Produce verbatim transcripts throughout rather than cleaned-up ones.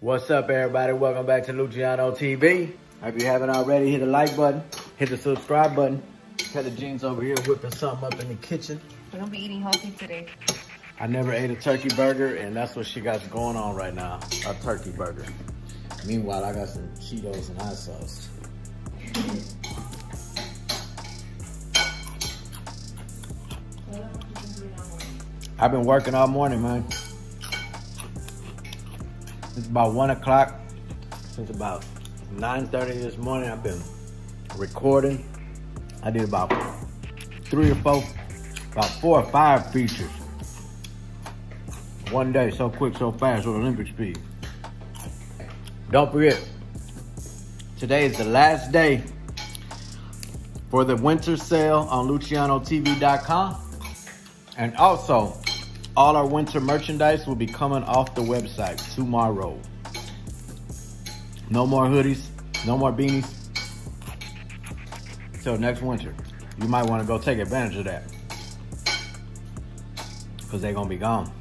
What's up, everybody? Welcome back to Luciano T V. If you haven't already, hit the like button, hit the subscribe button. Cut the jeans over here whipping something up in the kitchen. We're gonna be eating healthy today. I never ate a turkey burger, and that's what she got going on right now, a turkey burger. Meanwhile, I got some Cheetos and hot sauce. I've been working all morning, man. It's about one o'clock. Since about nine thirty this morning, I've been recording. I did about three or four, about four or five features. One day, so quick, so fast, with Olympic speed. Don't forget, today is the last day for the winter sale on Luciano T V dot com. And also, all our winter merchandise will be coming off the website tomorrow. No more hoodies, no more beanies. Till next winter. You might want to go take advantage of that. Because they're going to be gone.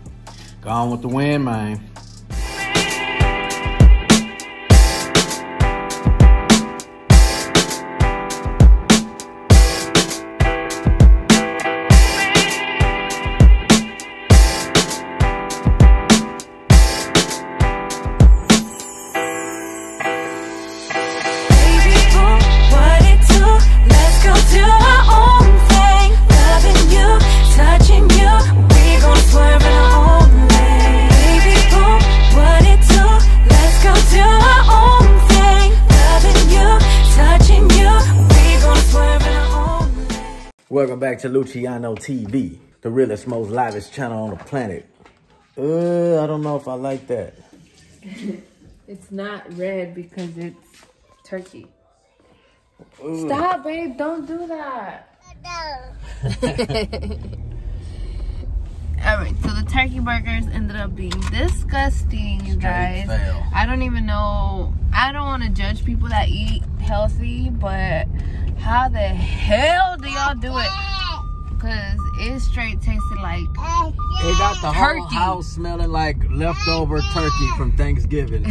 Gone with the wind, man. Welcome back to Luciano T V, the realest, most livest channel on the planet. Uh, I don't know if I like that. It's not red because it's turkey. Ooh. Stop, babe. Don't do that. All right, so the turkey burgers ended up being disgusting, you guys. I don't even know. I don't want to judge people that eat healthy, but how the hell do y'all do it? Because it straight tasted like it got the turkey. Whole house smelling like leftover turkey from Thanksgiving.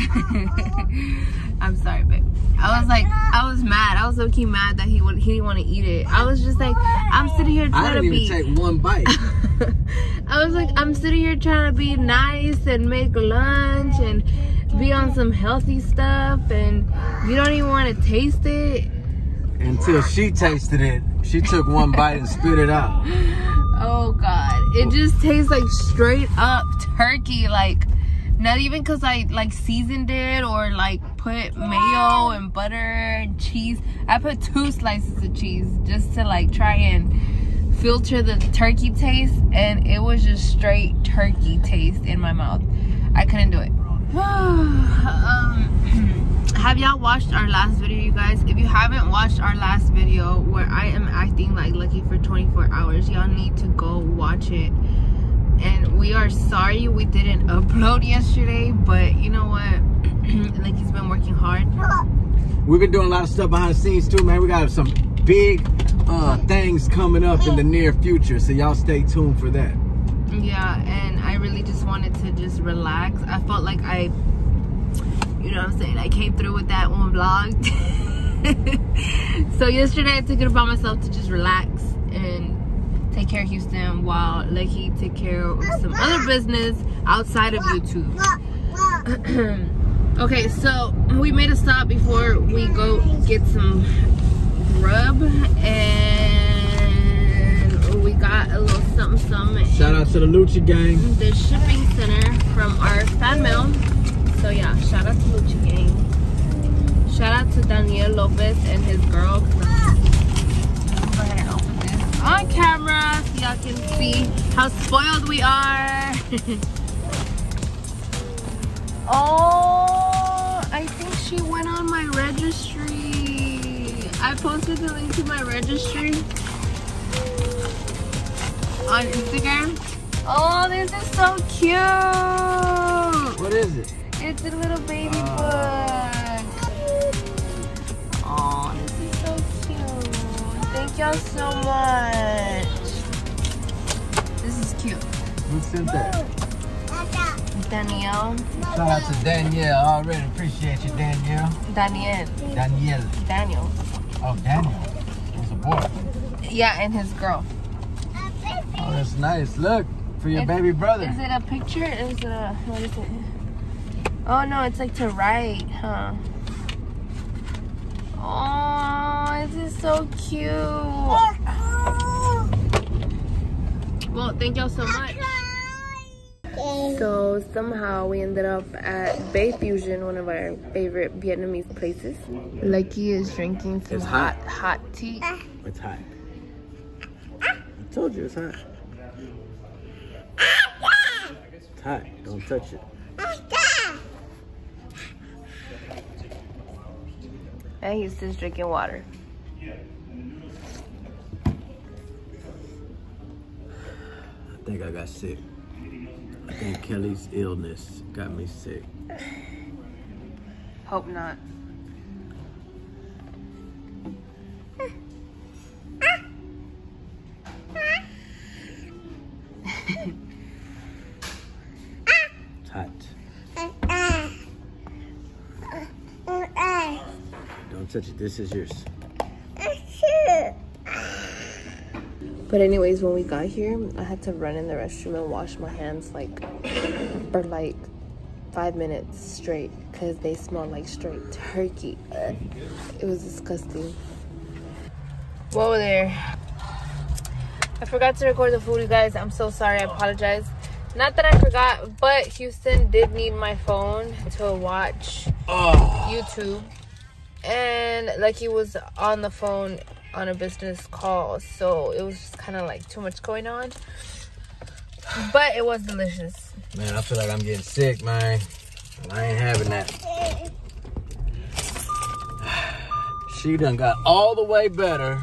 I'm sorry, babe. I was like, I was mad. I was low key mad that he would, he didn't want to eat it. I was just like, I'm sitting here trying to be. I didn't even take one bite. I was like, I'm sitting here trying to be nice and make lunch and be on some healthy stuff, and you don't even want to taste it. Until she tasted it, she took one bite and spit it out. Oh God, it just tastes like straight up turkey. Like, not even because I like seasoned it or like put mayo and butter and cheese. I put two slices of cheese just to like try and filter the turkey taste, and it was just straight turkey taste in my mouth. I couldn't do it. um Have y'all watched our last video, you guys? If you haven't watched our last video where I am acting like Lucky for twenty-four hours, y'all need to go watch it. And we are sorry we didn't upload yesterday, but you know what? Lucky's been working hard. We've been doing a lot of stuff behind the scenes too, man. We got some big uh, things coming up in the near future, so y'all stay tuned for that. Yeah, and I really just wanted to just relax. I felt like I... You know what I'm saying? I came through with that one vlog. So yesterday I took it upon myself to just relax and take care of Houston while Lucky took care of some other business outside of YouTube. Okay, so we made a stop before we go get some grub, and we got a little something something. Shout out to the Lucha gang. The shipping center from our fan mail. So yeah, shout out to Lucha gang. Shout out to Daniel Lopez and his girl. Go ahead and open this on camera so y'all can see how spoiled we are. Oh, I think she went on my registry. I posted the link to my registry on Instagram. Oh, this is so cute. What is it? It's a little baby uh, book. Oh, this is so cute. Thank y'all so much. This is cute. Who sent that? Danielle. Shout out to Danielle. I already appreciate you, Danielle. Danielle. Danielle. Daniel. Oh, Daniel. It's a boy. Yeah, and his girl. Oh, that's nice. Look, for your it's, baby brother. Is it a picture? Is it a, what is it? Oh, no, it's like to write, huh? Oh, this is so cute. Well, thank y'all so much. So somehow we ended up at Bay Fusion, one of our favorite Vietnamese places. Lucky is drinking some hot. hot, hot tea. It's hot. I told you it's hot. It's hot. Don't touch it. And he's just drinking water. I think I got sick. I think Kelly's illness got me sick. Hope not. It's hot. Don't touch it. This is yours. But anyways, when we got here, I had to run in the restroom and wash my hands like for like five minutes straight because they smelled like straight turkey. Ugh. It was disgusting. Whoa there. I forgot to record the food, you guys. I'm so sorry. I apologize. Not that I forgot, but Houston did need my phone to watch oh. YouTube. And Lucky was on the phone on a business call, so it was just kind of like too much going on, but it was delicious. Man, I feel like I'm getting sick, man. I ain't having that. She done got all the way better,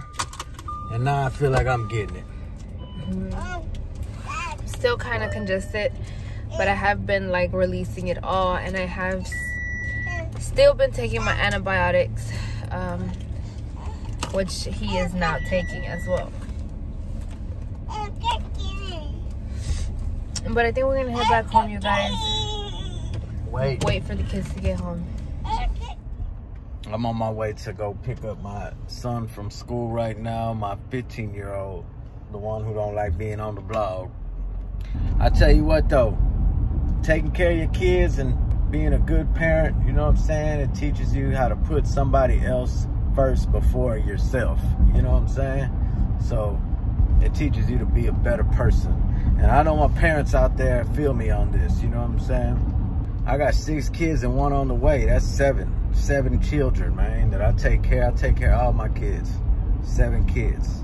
and now I feel like I'm getting it. Mm-hmm. Still kind of congested, but I have been like releasing it all, and I have still been taking my antibiotics, um which he is not taking as well. But I think we're gonna head back home, you guys. Wait. Wait for the kids to get home. I'm on my way to go pick up my son from school right now, my fifteen year old, the one who don't like being on the vlog. I tell you what though, taking care of your kids and being a good parent, you know what I'm saying? It teaches you how to put somebody else first before yourself, you know what I'm saying? So it teaches you to be a better person, and I know my parents out there feel me on this, you know what I'm saying? I got six kids and one on the way. That's seven seven children, man, that I take care I take care of all my kids. Seven kids.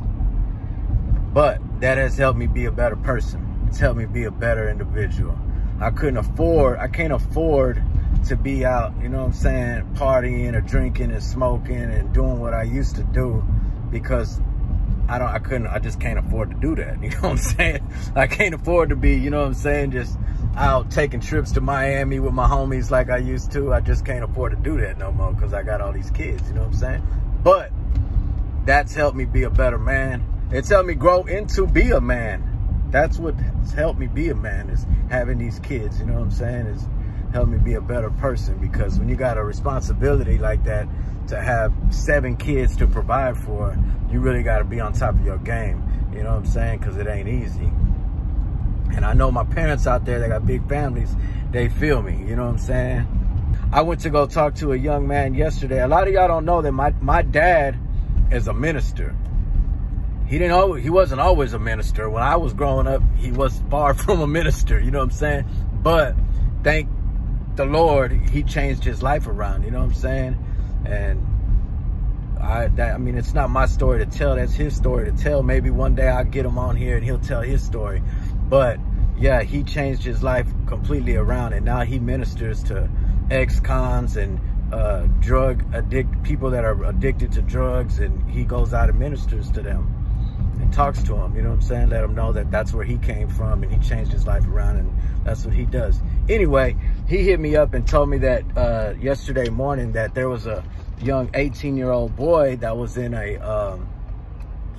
But that has helped me be a better person. It's helped me be a better individual. I couldn't afford I can't afford to be out, you know what I'm saying, partying or drinking and smoking and doing what I used to do, because I don't I couldn't I just can't afford to do that, you know what I'm saying? I can't afford to be, you know what I'm saying, just out taking trips to Miami with my homies like I used to. I just can't afford to do that no more because I got all these kids, you know what I'm saying? But that's helped me be a better man. It's helped me grow into be a man. That's what's helped me be a man, is having these kids, you know what I'm saying? It's help me be a better person, because when you got a responsibility like that to have seven kids to provide for, you really got to be on top of your game, you know what I'm saying, because it ain't easy. And I know my parents out there, they got big families, they feel me, you know what I'm saying? I went to go talk to a young man yesterday. A lot of y'all don't know that my, my dad is a minister. He didn't always, he wasn't always a minister. When I was growing up, he was far from a minister, you know what I'm saying? But thank the Lord, he changed his life around, you know what I'm saying? And I that, I mean, it's not my story to tell, that's his story to tell. Maybe one day I'll get him on here and he'll tell his story. But yeah, he changed his life completely around, and now he ministers to ex-cons and uh, drug addict people that are addicted to drugs, and he goes out and ministers to them and talks to them, you know what I'm saying? Let them know that that's where he came from, and he changed his life around, and that's what he does. Anyway, he hit me up and told me that uh, yesterday morning that there was a young eighteen year old boy that was in a um,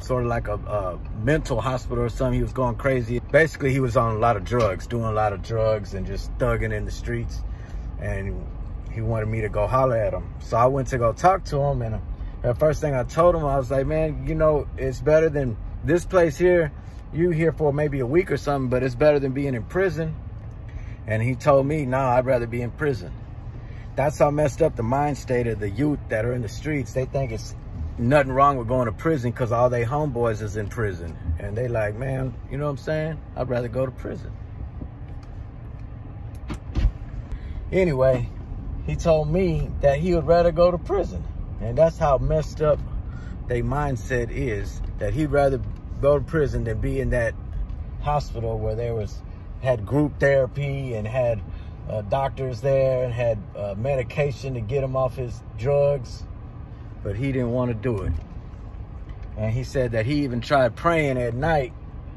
sort of like a, a mental hospital or something. He was going crazy. basically he was on a lot of drugs, doing a lot of drugs and just thugging in the streets. And he wanted me to go holler at him. So I went to go talk to him, and the first thing I told him, I was like, man, you know, it's better than this place here. You here for maybe a week or something, but it's better than being in prison. And he told me, nah, I'd rather be in prison. That's how messed up the mind state of the youth that are in the streets. They think it's nothing wrong with going to prison because all they homeboys is in prison. And they like, man, you know what I'm saying? I'd rather go to prison. Anyway, he told me that he would rather go to prison. And that's how messed up their mindset is, that he'd rather go to prison than be in that hospital where there was, had group therapy and had uh, doctors there and had uh, medication to get him off his drugs. But he didn't want to do it. And he said that he even tried praying at night,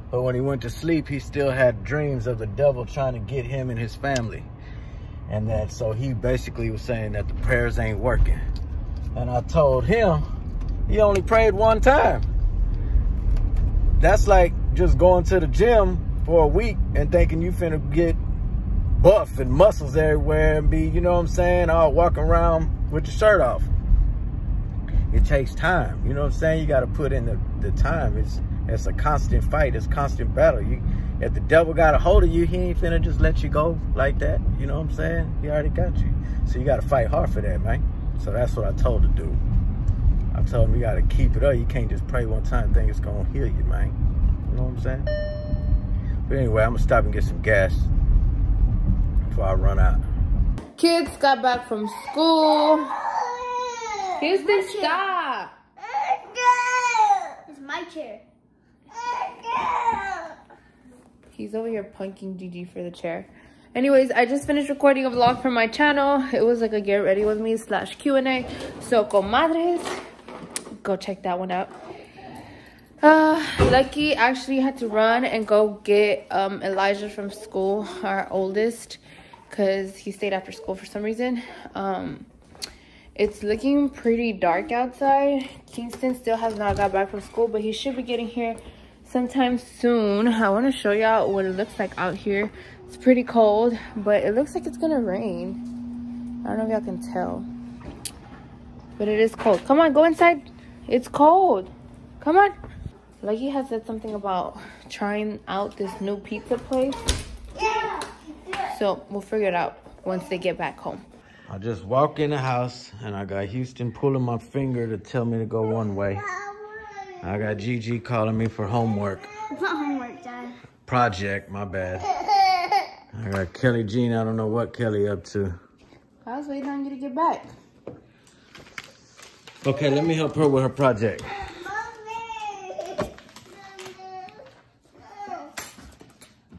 but when he went to sleep, he still had dreams of the devil trying to get him and his family. And that, so he basically was saying that the prayers ain't working. And I told him, he only prayed one time. That's like just going to the gym for a week and thinking you finna get buff and muscles everywhere and be, you know what I'm saying, all walking around with your shirt off. It takes time, you know what I'm saying? You got to put in the, the time. It's it's a constant fight. It's a constant battle. You, if the devil got a hold of you, he ain't finna just let you go like that. You know what I'm saying? He already got you. So you got to fight hard for that, man. So that's what I told the dude. I told him you got to keep it up. You can't just pray one time and think it's going to heal you, man. You know what I'm saying? But anyway, I'm going to stop and get some gas before I run out. Kids got back from school. Here's the stop. It's my chair. He's over here punking Gigi for the chair. Anyways, I just finished recording a vlog for my channel. It was like a get ready with me slash Q and A. So, comadres, go check that one out. Uh, Lucky actually had to run and go get um, Elijah from school, our oldest, because he stayed after school for some reason. Um... It's looking pretty dark outside. Kingston still has not got back from school, but he should be getting here sometime soon. I want to show y'all what it looks like out here. It's pretty cold, but it looks like it's gonna rain. I don't know if y'all can tell, but it is cold. Come on, go inside. It's cold. Come on. Lucky has said something about trying out this new pizza place. Yeah. So we'll figure it out once they get back home. I just walked in the house, and I got Houston pulling my finger to tell me to go one way. I got Gigi calling me for homework. It's not homework, Dad. Project, my bad. I got Kelly Jean. I don't know what Kelly up to. I was waiting on you to get back. Okay, let me help her with her project.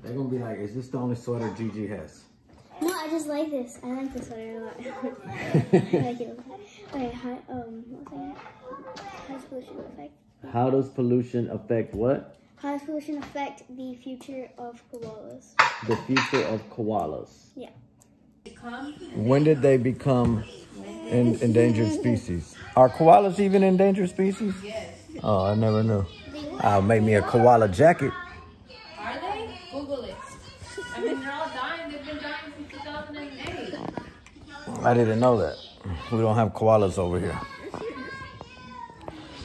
They're going to be like, is this the only sweater Gigi has? I just like this. I like this sweater a lot. I like it a lot. Wait, how, um, what was that? How does pollution affect? How does pollution affect what? How does pollution affect the future of koalas? The future of koalas. Yeah. When did they become en endangered species? Are koalas even endangered species? Yes. Oh, I never knew. I'll make me a koala jacket. Are they? Google it. I mean, they're all dying. They've been dying. I didn't know that. We don't have koalas over here.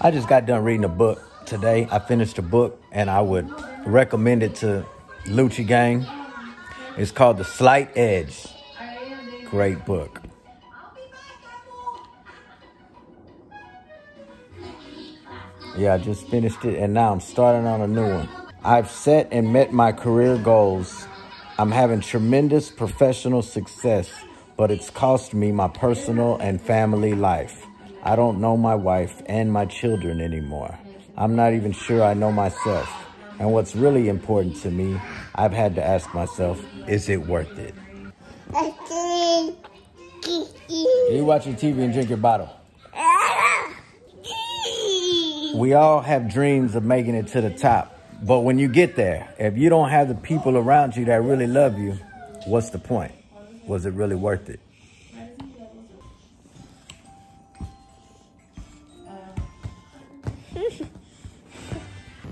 I just got done reading a book today. I finished a book, and I would recommend it to Lucci Gang. It's called The Slight Edge. Great book. Yeah, I just finished it, and now I'm starting on a new one. I've set and met my career goals. I'm having tremendous professional success, but it's cost me my personal and family life. I don't know my wife and my children anymore. I'm not even sure I know myself. And what's really important to me, I've had to ask myself, is it worth it? You watching T V and drink your bottle. We all have dreams of making it to the top. But when you get there, if you don't have the people around you that really love you, what's the point? Was it really worth it?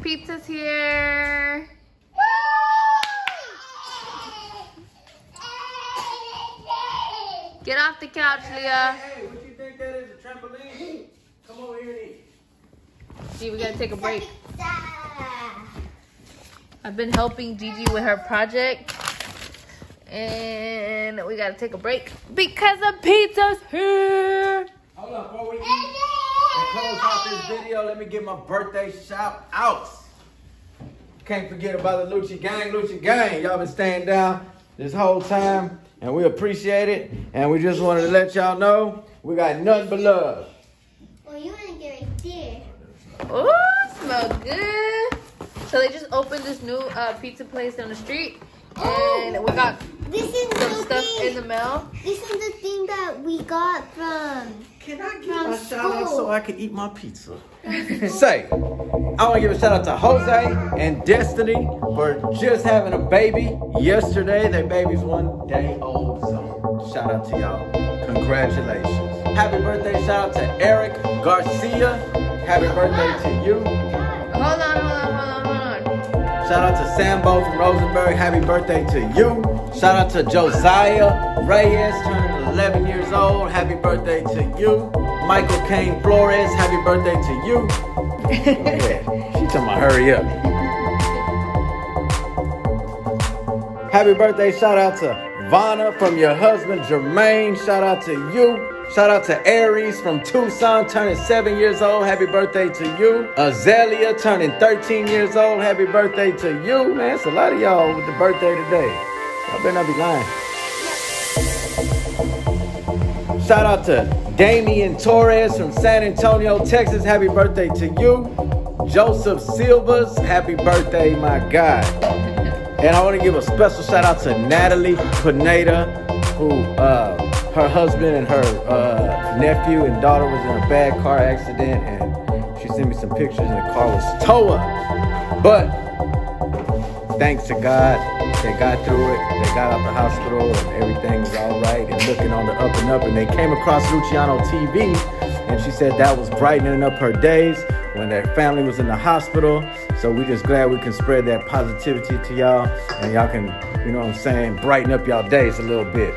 Pizza's here. the couch, Leah. Hey, hey, hey, what you think that is, a trampoline? Come over here and eat. Gee, we gotta take a break. I've been helping Gigi with her project. And we gotta take a break because the pizza's here. Hold on, before we eat and close out this video, let me get my birthday shout outs. Can't forget about the Lucci gang, Lucci gang. Y'all been staying down this whole time, and we appreciate it. And we just wanted to let y'all know we got nothing but love. Well, you want to get right there. Oh, smells good. So they just opened this new uh, pizza place down the street, and oh, we got this is some stuff thing. in the mail. This is the thing that we got from. Can I give a shout out so I can eat my pizza? Say, I want to give a shout out to Jose and Destiny for just having a baby yesterday. Their baby's one day old, so shout out to y'all. Congratulations. Happy birthday. Shout out to Eric Garcia. Happy birthday to you. Hold on, hold on, hold on, hold on. Shout out to Sambo from Rosenberg. Happy birthday to you. Shout out to Josiah Reyes, turning eleven years old. Happy birthday to you. Michael Kane Flores, happy birthday to you. Yeah, she talking about hurry up. Happy birthday, shout out to Vonna from your husband, Jermaine. Shout out to you. Shout out to Aries from Tucson, turning seven years old. Happy birthday to you. Azalea, turning thirteen years old. Happy birthday to you. Man, it's a lot of y'all with the birthday today. I better not be lying. Shout out to Damian Torres from San Antonio, Texas. Happy birthday to you. Joseph Silvas, happy birthday, my God. And I want to give a special shout out to Natalie Pineda, who uh, her husband and her uh, nephew and daughter was in a bad car accident, and she sent me some pictures and the car was towed. But thanks to God, they got through it. They got out the hospital and everything's all right and looking on the up and up. And they came across Luciano T V, and she said that was brightening up her days when their family was in the hospital. So we just glad we can spread that positivity to y'all, and y'all can, you know what I'm saying, brighten up y'all days a little bit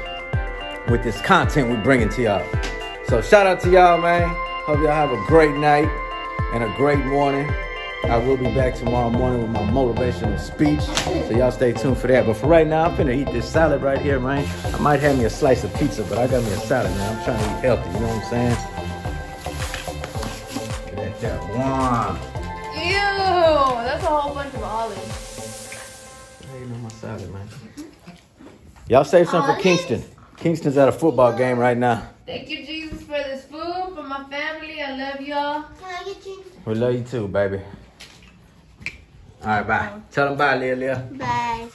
with this content we bringing to y'all. So shout out to y'all, man. Hope y'all have a great night and a great morning. I will be back tomorrow morning with my motivational speech, so y'all stay tuned for that. But for right now, I'm finna eat this salad right here, man. I might have me a slice of pizza, but I got me a salad, man. I'm trying to eat healthy, you know what I'm saying? Look at that one. Ew, that's a whole bunch of olives. I ain't on my salad, man. Y'all save some for Kingston. Kingston's at a football game right now. Thank you, Jesus, for this food, for my family. I love y'all. Can I get you? We love you too, baby. All right, bye. Tell them bye, Leah, Leah. Bye.